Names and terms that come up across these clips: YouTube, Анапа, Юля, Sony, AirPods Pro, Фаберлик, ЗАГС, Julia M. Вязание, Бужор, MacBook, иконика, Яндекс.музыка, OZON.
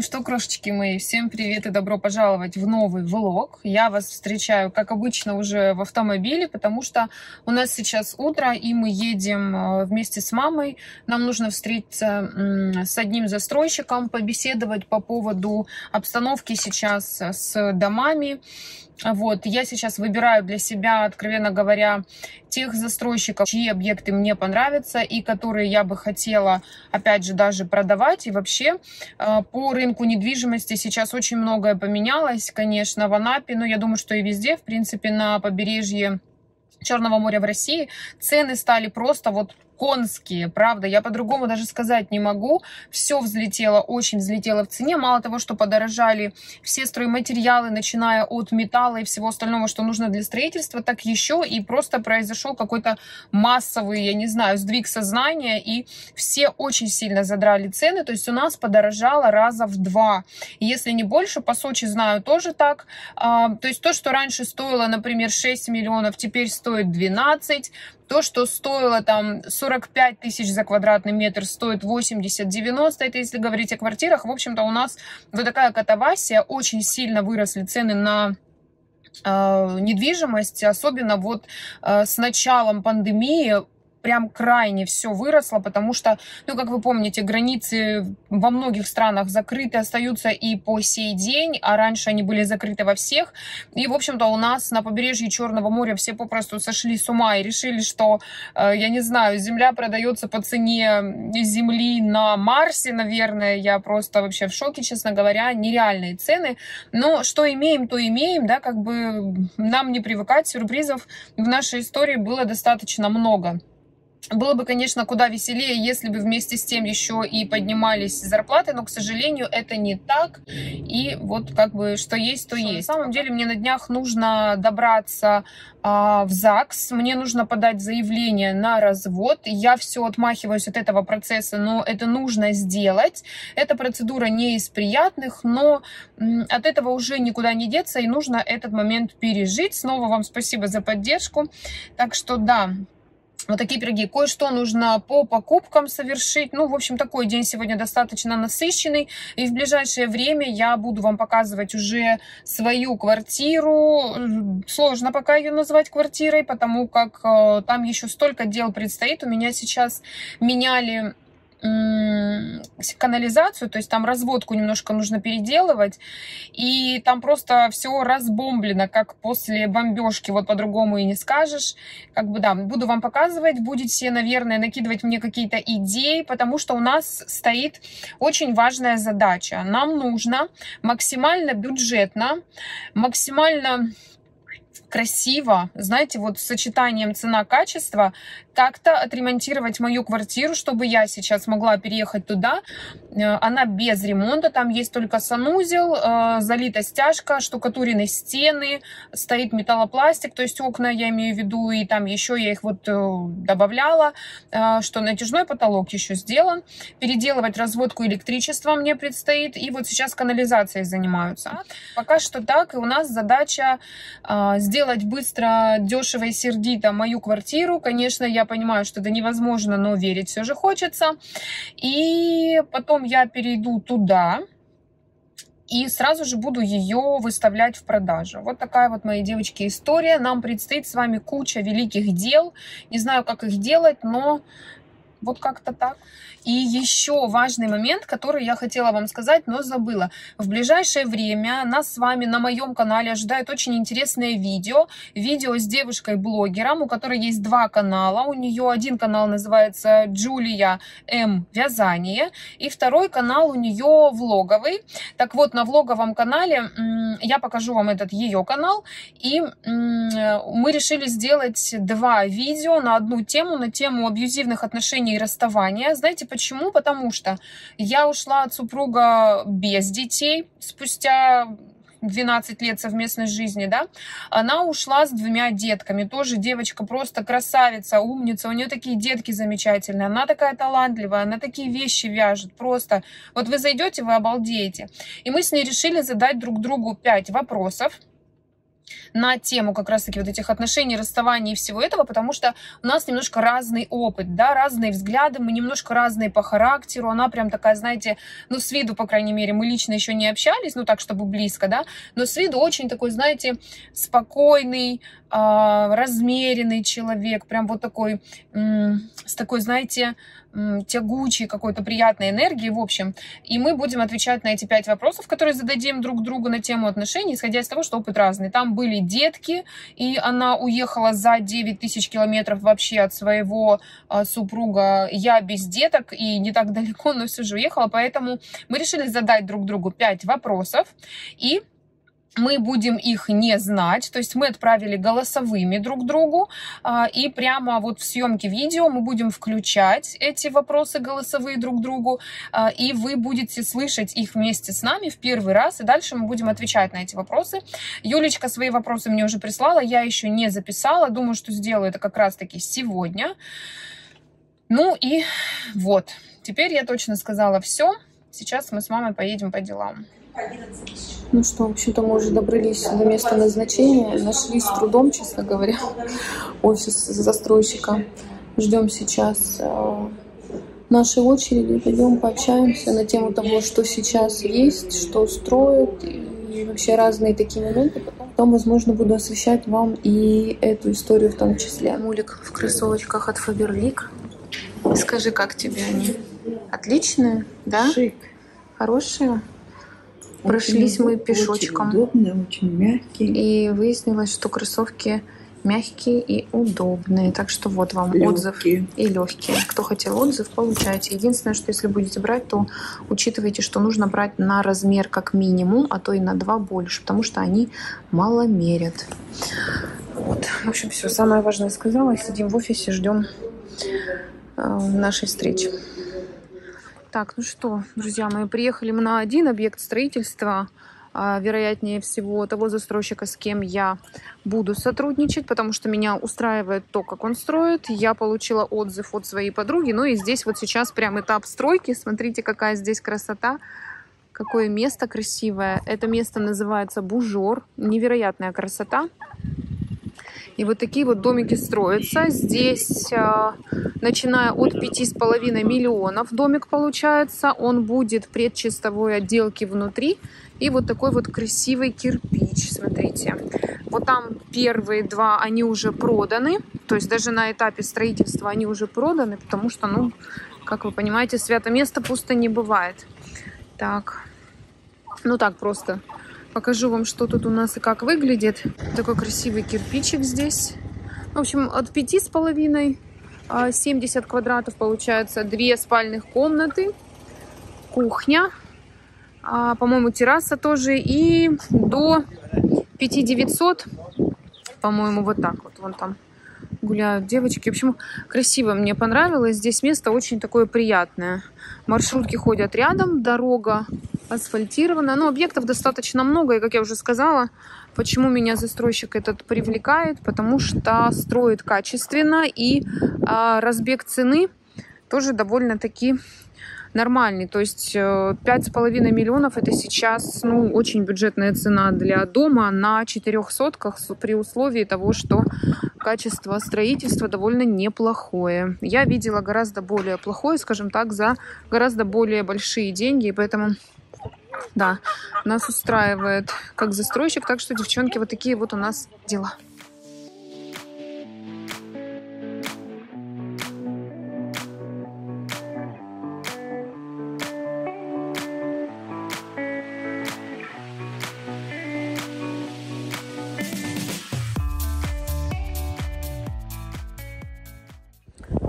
Ну что, крошечки мои, всем привет и добро пожаловать в новый влог. Я вас встречаю, как обычно, уже в автомобиле, потому что у нас сейчас утро, и мы едем вместе с мамой. Нам нужно встретиться с одним застройщиком, побеседовать по поводу обстановки сейчас с домами. Вот, я сейчас выбираю для себя, откровенно говоря, тех застройщиков, чьи объекты мне понравятся и которые я бы хотела, опять же, даже продавать. И вообще по рынку недвижимости сейчас очень многое поменялось, конечно, в Анапе, но я думаю, что и везде, в принципе, на побережье Черного моря в России цены стали просто вот конские, правда, я по-другому даже сказать не могу. Все взлетело, очень взлетело в цене. Мало того, что подорожали все стройматериалы, начиная от металла и всего остального, что нужно для строительства, так еще и просто произошел какой-то массовый, я не знаю, сдвиг сознания, и все очень сильно задрали цены. То есть у нас подорожало раза в два, если не больше. По Сочи знаю, тоже так. То есть то, что раньше стоило, например, 6 миллионов, теперь стоит 12. То, что стоило там 45 тысяч за квадратный метр, стоит 80-90, это если говорить о квартирах. В общем-то, у нас вот такая катавасия, очень сильно выросли цены на недвижимость, особенно вот с началом пандемии. Прям крайне все выросло, потому что, ну, как вы помните, границы во многих странах закрыты, остаются и по сей день, а раньше они были закрыты во всех. И, в общем-то, у нас на побережье Черного моря все попросту сошли с ума и решили, что, я не знаю, земля продается по цене земли на Марсе, наверное. Я просто вообще в шоке, честно говоря, нереальные цены. Но что имеем, то имеем, да, как бы нам не привыкать, сюрпризов в нашей истории было достаточно много. Было бы, конечно, куда веселее, если бы вместе с тем еще и поднимались зарплаты, но, к сожалению, это не так. И вот как бы что есть, то есть. На самом деле мне на днях нужно добраться в ЗАГС, мне нужно подать заявление на развод. Я все отмахиваюсь от этого процесса, но это нужно сделать. Эта процедура не из приятных, но от этого уже никуда не деться, и нужно этот момент пережить. Снова вам спасибо за поддержку. Так что да. Вот такие пироги. Кое-что нужно по покупкам совершить. Ну, в общем, такой день сегодня достаточно насыщенный. И в ближайшее время я буду вам показывать уже свою квартиру. Сложно пока ее назвать квартирой, потому как там еще столько дел предстоит. У меня сейчас меняли канализацию, то есть там разводку немножко нужно переделывать, и там просто все разбомблено, как после бомбежки, вот по-другому и не скажешь. Как бы да, буду вам показывать, будете, наверное, накидывать мне какие-то идеи, потому что у нас стоит очень важная задача. Нам нужно максимально бюджетно, максимально красиво, знаете, вот с сочетанием цена-качество, как-то отремонтировать мою квартиру, чтобы я сейчас могла переехать туда. Она без ремонта, там есть только санузел, залита стяжка, штукатурены стены, стоит металлопластик, то есть окна, я имею в виду, и там еще я их вот добавляла, что натяжной потолок еще сделан. Переделывать разводку электричества мне предстоит, и вот сейчас канализацией занимаются. Пока что так, и у нас задача сделать быстро, дешево и сердито мою квартиру. Конечно, я понимаю, что это невозможно, но верить все же хочется. И потом я перейду туда и сразу же буду ее выставлять в продажу. Вот такая вот, мои девочки, история. Нам предстоит с вами куча великих дел. Не знаю, как их делать, но вот как-то так. И еще важный момент, который я хотела вам сказать, но забыла. В ближайшее время нас с вами на моем канале ожидает очень интересное видео. Видео с девушкой-блогером, у которой есть два канала. У нее один канал называется Julia M. Вязание. И второй канал у нее влоговый. Так вот, на влоговом канале я покажу вам этот ее канал. И мы решили сделать два видео на одну тему. На тему абьюзивных отношений и расставания. Знаете почему? Потому что я ушла от супруга без детей спустя 12 лет совместной жизни, да, она ушла с двумя детками, тоже девочка просто красавица, умница, у нее такие детки замечательные, она такая талантливая, она такие вещи вяжет, просто, вот вы зайдете, вы обалдеете. И мы с ней решили задать друг другу 5 вопросов, на тему как раз-таки вот этих отношений, расставаний и всего этого, потому что у нас немножко разный опыт, да, разные взгляды, мы немножко разные по характеру, она прям такая, знаете, ну, с виду, по крайней мере, мы лично еще не общались, ну, так, чтобы близко, да, но с виду очень такой, знаете, спокойный, размеренный человек, прям вот такой, с такой, знаете, тягучей какой-то приятной энергией, в общем. И мы будем отвечать на эти 5 вопросов, которые зададим друг другу на тему отношений, исходя из того, что опыт разный. Там были детки, и она уехала за 9000 километров вообще от своего супруга. Я без деток и не так далеко, но все же уехала. Поэтому мы решили задать друг другу 5 вопросов, и мы будем их не знать, то есть мы отправили голосовыми друг другу, и прямо вот в съемке видео мы будем включать эти вопросы голосовые друг другу, и вы будете слышать их вместе с нами в первый раз, и дальше мы будем отвечать на эти вопросы. Юлечка свои вопросы мне уже прислала, я еще не записала, думаю, что сделаю это как раз-таки сегодня. Ну и вот, теперь я точно сказала все, сейчас мы с мамой поедем по делам. Ну что, в общем-то, мы уже добрались до места назначения. Нашли с трудом, честно говоря, офис застройщика. Ждем сейчас нашей очереди. Пойдем пообщаемся на тему того, что сейчас есть, что строят и вообще разные такие моменты. Потом, возможно, буду освещать вам и эту историю в том числе. Мулик в кроссовочках от Фаберлик. Скажи, как тебе они? Отличные, да? Шик. Хорошие? Прошлись мы пешочком. Очень удобные, очень мягкие. И выяснилось, что кроссовки мягкие и удобные. Так что вот вам отзыв. И легкие. Кто хотел отзыв, получайте. Единственное, что если будете брать, то учитывайте, что нужно брать на размер как минимум, а то и на 2 больше, потому что они мало мерят. Вот. В общем, все. Самое важное сказала. Сидим в офисе, ждем нашей встречи. Так, ну что, друзья мои, приехали мы на один объект строительства, вероятнее всего того застройщика, с кем я буду сотрудничать, потому что меня устраивает то, как он строит. Я получила отзыв от своей подруги, ну и здесь вот сейчас прям этап стройки. Смотрите, какая здесь красота, какое место красивое. Это место называется Бужор, невероятная красота. И вот такие вот домики строятся. Здесь, начиная от 5,5 миллионов домик получается. Он будет предчистовой отделки внутри. И вот такой вот красивый кирпич, смотрите. Вот там первые 2, они уже проданы. То есть даже на этапе строительства они уже проданы, потому что, ну, как вы понимаете, свято место пусто не бывает. Так, ну так просто. Покажу вам, что тут у нас и как выглядит. Такой красивый кирпичик здесь. В общем, от 5,5, 70 квадратов получается, 2 спальных комнаты, кухня, по-моему, терраса тоже. И до 5900, по-моему, вот так вот. Вон там гуляют девочки. В общем, красиво, мне понравилось. Здесь место очень такое приятное. Маршрутки ходят рядом, дорога асфальтировано, но объектов достаточно много, и, как я уже сказала, почему меня застройщик этот привлекает, потому что строит качественно, и разбег цены тоже довольно-таки нормальный, то есть 5,5 миллионов это сейчас, ну, очень бюджетная цена для дома на 400 при условии того, что качество строительства довольно неплохое. Я видела гораздо более плохое, скажем так, за гораздо более большие деньги, и поэтому... Да, нас устраивает как застройщик, так что, девчонки, вот такие вот у нас дела.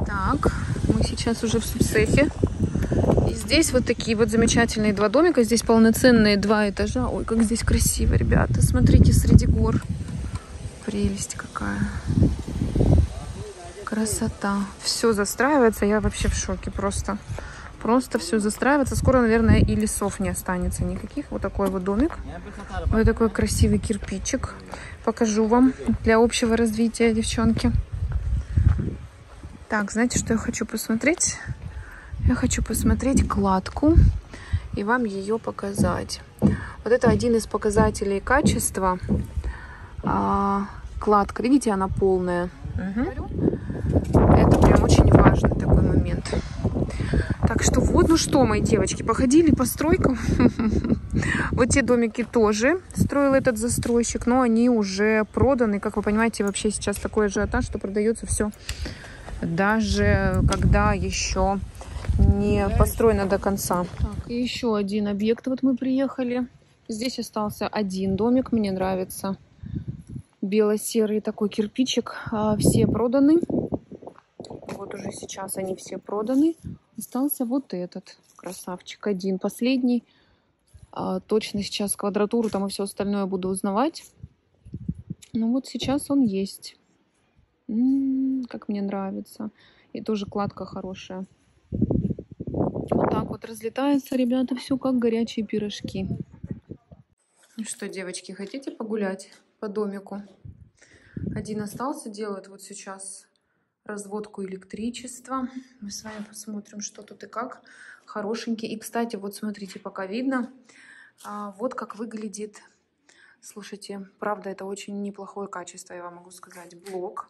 Так, мы сейчас уже в субсехе. Здесь вот такие вот замечательные 2 домика. Здесь полноценные 2 этажа. Ой, как здесь красиво, ребята. Смотрите, среди гор. Прелесть какая. Красота. Все застраивается. Я вообще в шоке просто. Просто все застраивается. Скоро, наверное, и лесов не останется никаких. Вот такой вот домик. Вот такой красивый кирпичик. Покажу вам для общего развития, девчонки. Так, знаете, что я хочу посмотреть? Я хочу посмотреть кладку и вам ее показать. Вот это один из показателей качества. кладка. Видите, она полная. Угу. Это прям очень важный такой момент. Так что вот, ну что, мои девочки, походили по стройкам. Вот те домики тоже строил этот застройщик, но они уже проданы. Как вы понимаете, вообще сейчас такой ажиотаж, что продается все, даже когда еще не построено до конца. Так, и еще один объект. Вот мы приехали. Здесь остался один домик. Мне нравится бело-серый такой кирпичик. Все проданы. Вот уже сейчас они все проданы. Остался вот этот красавчик один, последний. Точно сейчас квадратуру там и все остальное буду узнавать. Ну вот сейчас он есть. Как мне нравится. И тоже кладка хорошая. Вот так вот разлетается, ребята, все как горячие пирожки. Ну что, девочки, хотите погулять по домику? Один остался, делает вот сейчас разводку электричества. Мы с вами посмотрим, что тут и как. Хорошенький. И, кстати, вот смотрите, пока видно, вот как выглядит. Слушайте, правда, это очень неплохое качество, я вам могу сказать. Блок.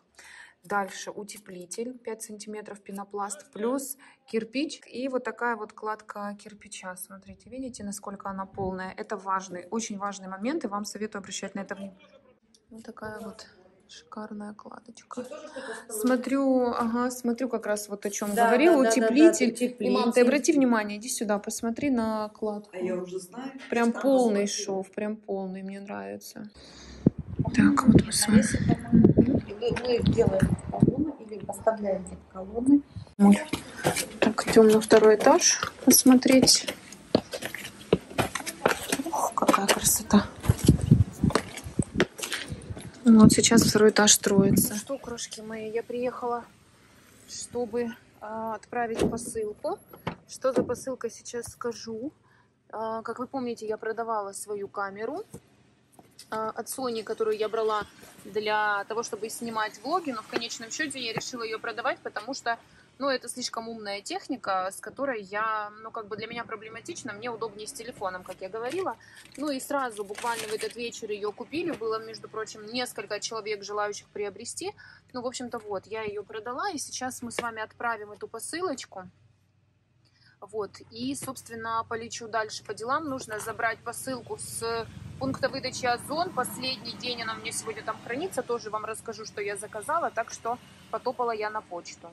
Дальше утеплитель 5 сантиметров, пенопласт, плюс кирпич. И вот такая вот кладка кирпича. Смотрите, видите, насколько она полная. Это важный, очень важный момент, и вам советую обращать на это внимание. Вот такая вот шикарная кладочка. Смотрю, ага, смотрю как раз вот о чем да, говорил, да, утеплитель. Да, да, утеплитель. И, мам, ты обрати внимание, иди сюда, посмотри на кладку. А я уже знаю. Прям полный шов, прям полный, мне нравится. Так, вот мы с вами. Мы делаем колонны или поставляем колонны. Так, идем на второй этаж посмотреть. Ох, какая красота. Вот сейчас второй этаж строится. Что, крошки мои, я приехала, чтобы отправить посылку. Что за посылка, сейчас скажу. Как вы помните, я продавала свою камеру от Sony, которую я брала для того, чтобы снимать влоги. Но в конечном счете я решила ее продавать, потому что, ну, это слишком умная техника, с которой я, ну, как бы для меня проблематично, мне удобнее с телефоном, как я говорила. Ну, и сразу, буквально в этот вечер ее купили, было, между прочим, несколько человек, желающих приобрести. Ну, в общем-то, вот, я ее продала, и сейчас мы с вами отправим эту посылочку. Вот, и, собственно, полечу дальше по делам. Нужно забрать посылку с пункта выдачи Озон. Последний день она у меня сегодня там хранится. Тоже вам расскажу, что я заказала, так что потопала я на почту.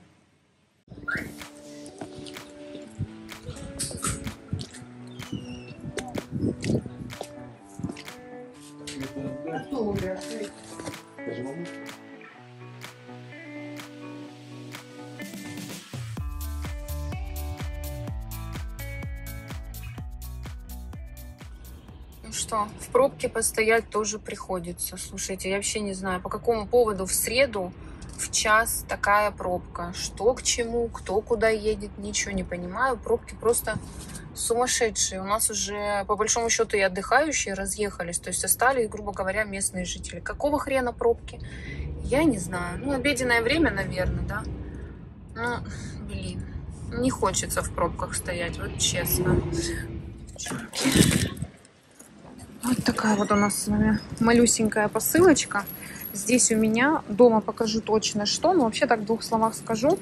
Ну что, в пробке постоять тоже приходится. Слушайте, я вообще не знаю, по какому поводу в среду в час такая пробка. Что к чему, кто куда едет, ничего не понимаю. Пробки просто сумасшедшие. У нас уже, по большому счету, и отдыхающие разъехались. То есть остались, грубо говоря, местные жители. Какого хрена пробки? Я не знаю. Ну, обеденное время, наверное, да? Ну, блин, не хочется в пробках стоять, вот честно. Вот такая вот у нас с вами малюсенькая посылочка. Здесь у меня, дома покажу точно что, но вообще так в двух словах скажу.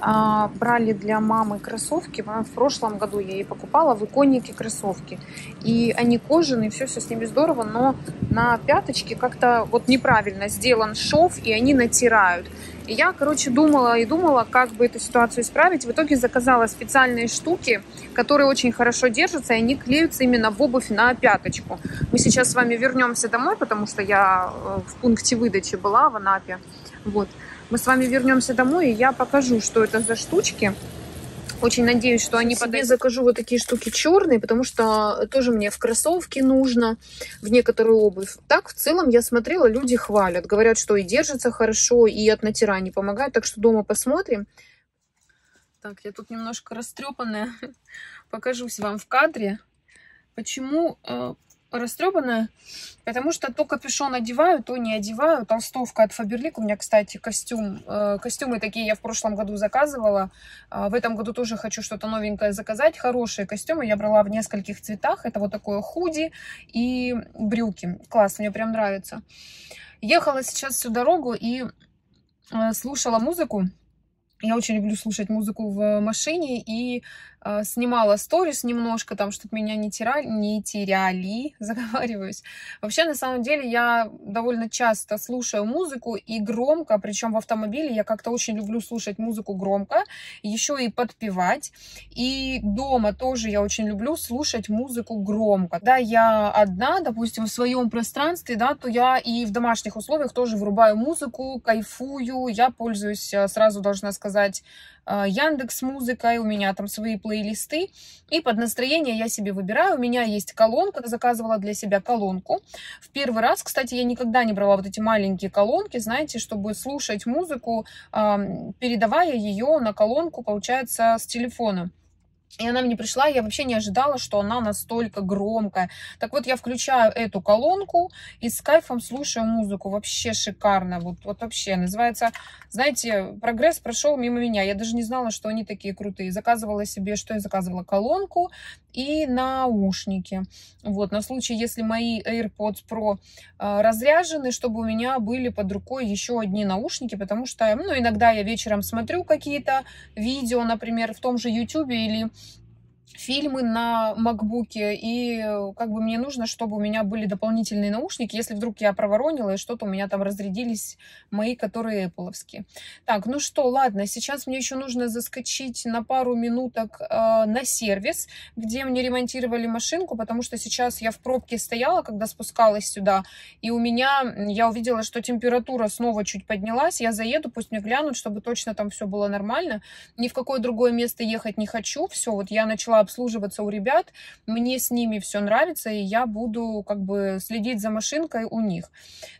Брали для мамы кроссовки, в прошлом году я ей покупала в Иконике кроссовки. И они кожаные, все с ними здорово, но на пяточке как-то вот неправильно сделан шов, и они натирают. И я, короче, думала и думала, как бы эту ситуацию исправить. В итоге заказала специальные штуки, которые очень хорошо держатся, и они клеются именно в обувь на пяточку. Мы сейчас с вами вернемся домой, потому что я в пункте выдачи была в Анапе. Вот. Мы с вами вернемся домой, и я покажу, что это за штучки. Очень надеюсь, что они подойдут. Я закажу вот такие штуки черные, потому что тоже мне в кроссовки нужно, в некоторую обувь. Так, в целом, я смотрела, люди хвалят. Говорят, что и держится хорошо, и от натирания помогает. Так что дома посмотрим. Так, я тут немножко растрепанная. Покажусь вам в кадре. Почему растрепанная? Потому что то капюшон одеваю, то не одеваю. Толстовка от Фаберлик. У меня, кстати, костюм. Костюмы такие я в прошлом году заказывала. В этом году тоже хочу что-то новенькое заказать. Хорошие костюмы я брала в нескольких цветах. Это вот такое худи и брюки. Класс, мне прям нравится. Ехала сейчас всю дорогу и слушала музыку. Я очень люблю слушать музыку в машине и снимала сторис немножко, там, чтобы меня не теряли, заговариваюсь. Вообще, на самом деле, я довольно часто слушаю музыку и громко, причем в автомобиле я как-то очень люблю слушать музыку громко, еще и подпевать. И дома тоже я очень люблю слушать музыку громко. Когда я одна, допустим, в своем пространстве, да, то я и в домашних условиях тоже врубаю музыку, кайфую, я пользуюсь, сразу должна сказать, Яндекс.музыкой, у меня там свои плейлисты, и под настроение я себе выбираю. У меня есть колонка, заказывала для себя колонку. В первый раз, кстати, я никогда не брала вот эти маленькие колонки, знаете, чтобы слушать музыку, передавая ее на колонку, получается, с телефона. И она мне пришла, я вообще не ожидала, что она настолько громкая. Так вот, я включаю эту колонку и с кайфом слушаю музыку. Вообще шикарно. Вот вообще называется, знаете, прогресс прошел мимо меня. Я даже не знала, что они такие крутые. Заказывала себе, что я заказывала? Колонку и наушники. Вот, на случай, если мои AirPods Pro разряжены, чтобы у меня были под рукой еще одни наушники, потому что, ну, иногда я вечером смотрю какие-то видео, например, в том же YouTube или фильмы на MacBook'е, и как бы мне нужно, чтобы у меня были дополнительные наушники, если вдруг я проворонила, и что-то у меня там разрядились мои, которые Apple'овские. Так, ну что, ладно, сейчас мне еще нужно заскочить на пару минуток на сервис, где мне ремонтировали машинку, потому что сейчас я в пробке стояла, когда спускалась сюда, и у меня, я увидела, что температура снова чуть поднялась, я заеду, пусть мне глянут, чтобы точно там все было нормально, ни в какое другое место ехать не хочу, все, вот я начала обслуживаться у ребят, мне с ними все нравится, и я буду как бы следить за машинкой у них.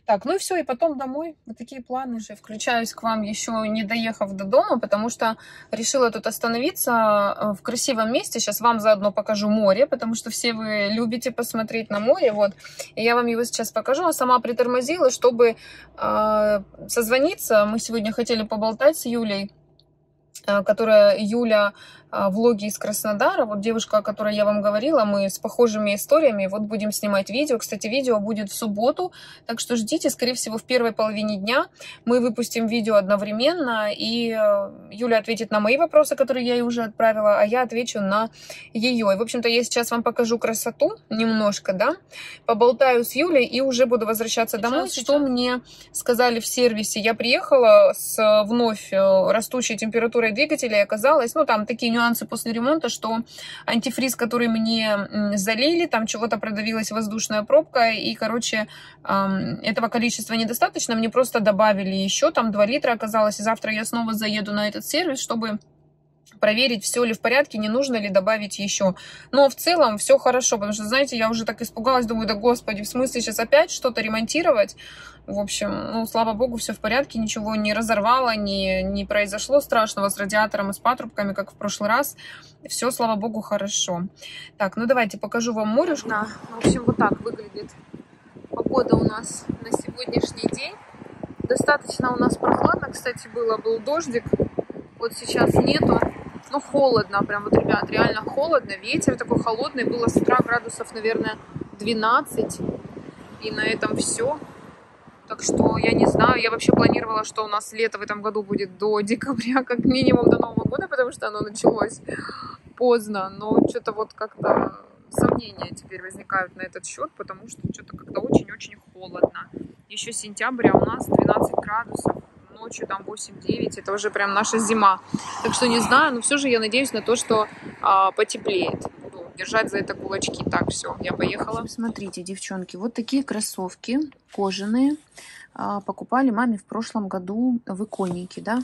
Так, ну и все, и потом домой. Вот такие планы же. Включаюсь к вам, еще не доехав до дома, потому что решила тут остановиться в красивом месте. Сейчас вам заодно покажу море, потому что все вы любите посмотреть на море, вот. И я вам его сейчас покажу. А сама притормозила, чтобы созвониться. Мы сегодня хотели поболтать с Юлей, которая Юля, влоги из Краснодара, вот девушка, о которой я вам говорила, мы с похожими историями, вот будем снимать видео, кстати, видео будет в субботу, так что ждите, скорее всего, в первой половине дня мы выпустим видео одновременно, и Юля ответит на мои вопросы, которые я ей уже отправила, а я отвечу на ее, и, в общем-то, я сейчас вам покажу красоту немножко, да, поболтаю с Юлей и уже буду возвращаться домой. Что мне сказали в сервисе, я приехала с вновь растущей температурой двигателя, и оказалось, ну, там такие нюансы после ремонта, что антифриз, который мне залили, там чего-то продавилась воздушная пробка, и, короче, этого количества недостаточно, мне просто добавили еще, там 2 литра оказалось, и завтра я снова заеду на этот сервис, чтобы проверить, все ли в порядке, не нужно ли добавить еще. Но в целом все хорошо, потому что, знаете, я уже так испугалась, думаю, да господи, в смысле сейчас опять что-то ремонтировать? В общем, ну, слава богу, все в порядке, ничего не разорвало, не произошло страшного с радиатором и с патрубками, как в прошлый раз. Все, слава богу, хорошо. Так, ну давайте покажу вам морюшку. Да, в общем, вот так выглядит погода у нас на сегодняшний день. Достаточно у нас прохладно, кстати, был дождик. Вот сейчас нету, но холодно, прям вот, ребят, реально холодно, ветер такой холодный, было с утра градусов, наверное, 12, и на этом все. Так что я не знаю, я вообще планировала, что у нас лето в этом году будет до декабря, как минимум до Нового года, потому что оно началось поздно, но что-то вот как-то сомнения теперь возникают на этот счет, потому что что-то как-то очень-очень холодно. Еще сентября у нас 12 градусов. Ночью там 8-9, это уже прям наша зима. Так что не знаю, но все же я надеюсь на то, что потеплеет. Буду держать за это кулачки. Так, все, я поехала. Смотрите, девчонки, вот такие кроссовки кожаные покупали маме в прошлом году в Иконике, да.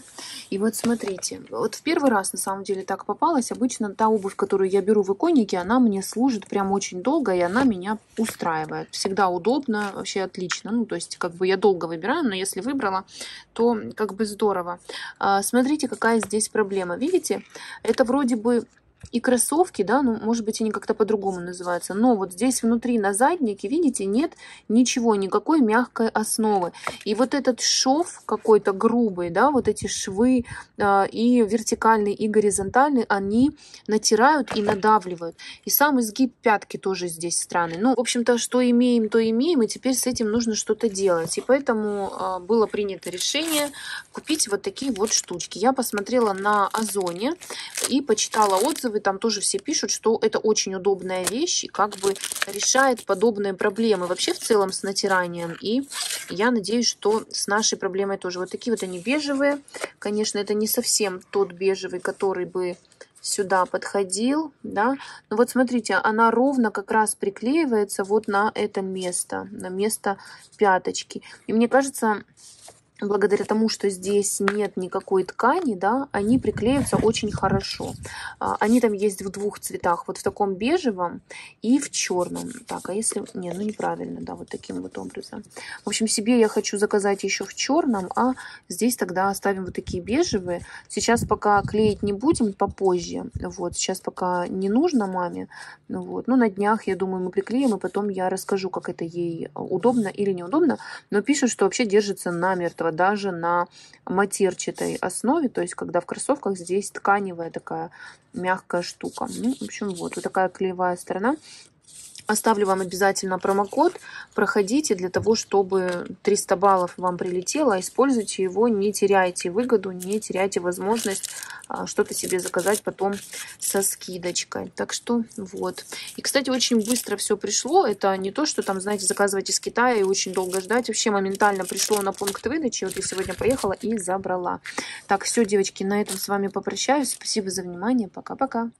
И вот смотрите, вот в первый раз на самом деле так попалась. Обычно та обувь, которую я беру в Иконике, она мне служит прям очень долго, и она меня устраивает. Всегда удобно, вообще отлично. Ну, то есть, как бы я долго выбираю, но если выбрала, то как бы здорово. Смотрите, какая здесь проблема. Видите, это вроде бы и кроссовки, да, ну, может быть, они как-то по-другому называются, но вот здесь внутри на заднике, видите, нет ничего, никакой мягкой основы. И вот этот шов какой-то грубый, да, вот эти швы и вертикальные, и горизонтальные, они натирают и надавливают. И сам изгиб пятки тоже здесь странный. Ну, в общем-то, что имеем, то имеем, и теперь с этим нужно что-то делать. И поэтому было принято решение купить вот такие вот штучки. Я посмотрела на Озоне и почитала отзывы, там тоже все пишут, что это очень удобная вещь и как бы решает подобные проблемы вообще в целом с натиранием. И я надеюсь, что с нашей проблемой тоже. Вот такие вот они бежевые. Конечно, это не совсем тот бежевый, который бы сюда подходил, да. Но вот смотрите, она ровно как раз приклеивается вот на это место, на место пяточки. И мне кажется, благодаря тому, что здесь нет никакой ткани, да, они приклеиваются очень хорошо. Они там есть в двух цветах, вот в таком бежевом и в черном. Так, а если... Не, ну неправильно, да, вот таким вот образом. В общем, себе я хочу заказать еще в черном, а здесь тогда оставим вот такие бежевые. Сейчас пока клеить не будем, попозже. Вот, сейчас пока не нужно маме. Вот, ну на днях, я думаю, мы приклеим, и потом я расскажу, как это ей удобно или неудобно. Но пишут, что вообще держится намертво, даже на матерчатой основе, то есть когда в кроссовках, здесь тканевая такая мягкая штука. Ну, в общем, вот такая клеевая сторона. Оставлю вам обязательно промокод, проходите для того, чтобы 300 баллов вам прилетело, используйте его, не теряйте выгоду, не теряйте возможность что-то себе заказать потом со скидочкой. Так что вот. И, кстати, очень быстро все пришло, это не то, что там, знаете, заказывать из Китая и очень долго ждать, вообще моментально пришло на пункт выдачи, вот я сегодня поехала и забрала. Так, все, девочки, на этом с вами попрощаюсь, спасибо за внимание, пока-пока.